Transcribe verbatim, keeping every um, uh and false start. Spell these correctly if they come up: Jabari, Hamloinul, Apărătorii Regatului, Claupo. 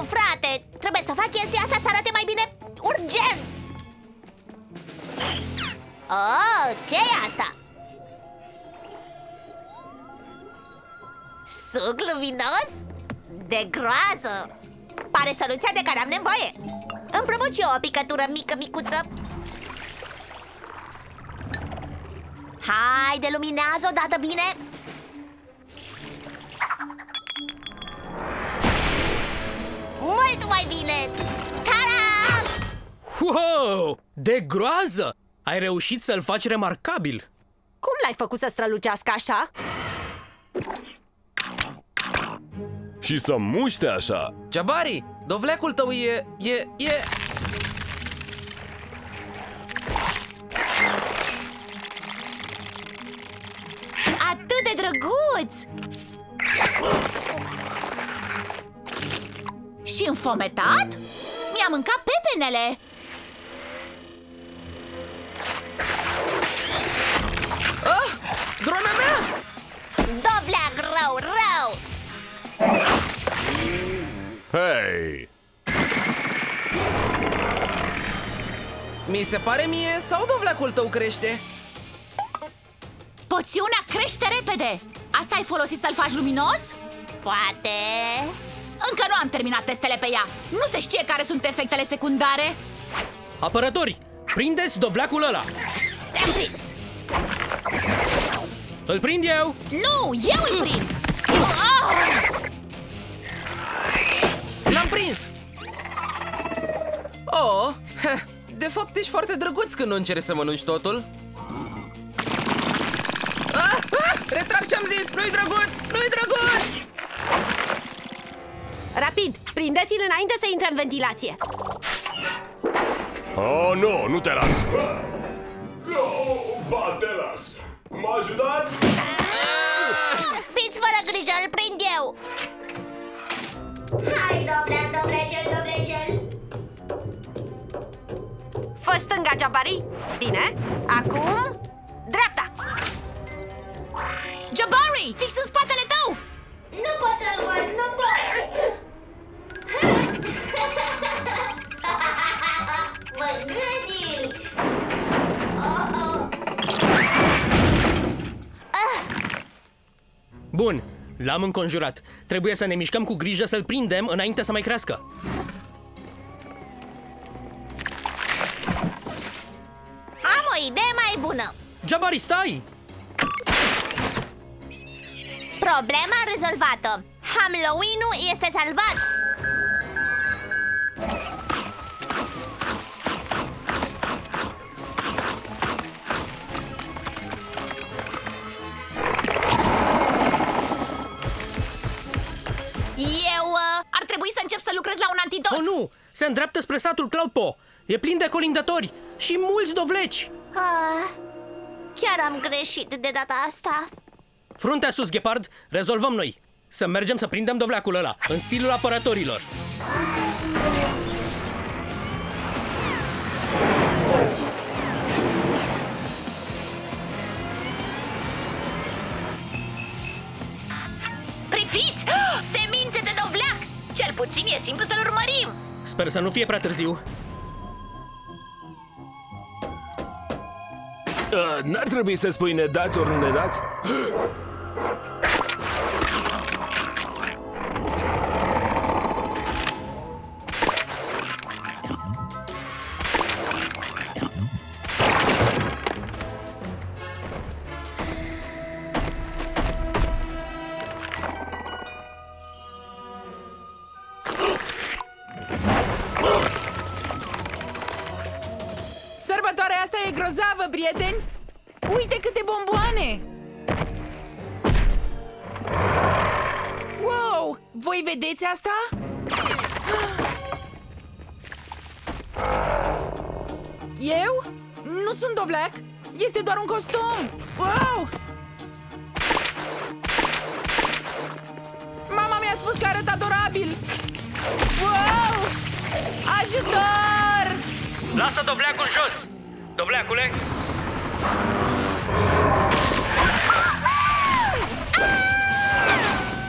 Frate, trebuie să fac chestia asta să arate mai bine urgent. Oh, ce-i asta? Suc luminos? De groază! Pare soluția de care am nevoie. Împrumut și eu o picătură mică, micuță. Haide, luminează odată bine. Mult mai bine! Ta-da! Wow! De groază! Ai reușit să-l faci remarcabil. Cum l-ai făcut să strălucească așa? Și să muște așa. Jabari, dovlecul tău e... e... e... atât de drăguț! Și înfometat? Mi-a mâncat pepenele! Ah! Drona mea! Dovleac rău, rău! Hei! Mi se pare mie sau dovleacul tău crește? Poțiunea crește repede! Asta ai folosit să-l faci luminos? Poate... încă nu am terminat testele pe ea. Nu se știe care sunt efectele secundare. Apărători, prindeți dovleacul ăla. Te-am prins. Îl prind eu? Nu, eu îl prind. Oh! L-am prins. Oh, de fapt ești foarte drăguț când nu încerci să mănânci totul. Ah, ah, retrag ce-am zis, nu-i drăguț, nu-i drăguț. Rapid, prindeți-l înainte să intre în ventilație. Oh, nu, nu te las. No, ba, te las. Mă ajutați? Fiți fără grijă, îl prind eu. Hai, doble, doblegel, doblegel. Fă stânga, Jabari. Bine, acum dreapta. Jabari, fix în spatele tău. Nu pot să-l văd, nu pot. Mă gâdil! Oh, oh. Ah. Bun, l-am înconjurat. Trebuie să ne mișcăm cu grijă să-l prindem înainte să mai crească. Am o idee mai bună! Jabari, stai! Problema rezolvată! Hamloinul este salvat! Eu uh, ar trebui să încep să lucrez la un antidot. Oh, nu! Se îndreaptă spre satul Claupo. E plin de colindători și mulți dovleci. Ah, chiar am greșit de data asta. Fruntea sus, ghepard, rezolvăm noi. Să mergem să prindem dovleacul ăla, în stilul apărătorilor. Priviți! Semințe de dovleac! Cel puțin e simplu să-l urmărim! Sper să nu fie prea târziu. Uh, N-ar trebui să spui ne dați ori nu ne dați? Sărbătoarea asta e grozavă, prieteni! Uite câte bomboane! Wow! Voi vedeți asta? Eu? Nu sunt dovleac! Este doar un costum! Wow! Mama mi-a spus că arăt adorabil! Wow! Ajutor! Lasă dovleacul jos! Dovleacule!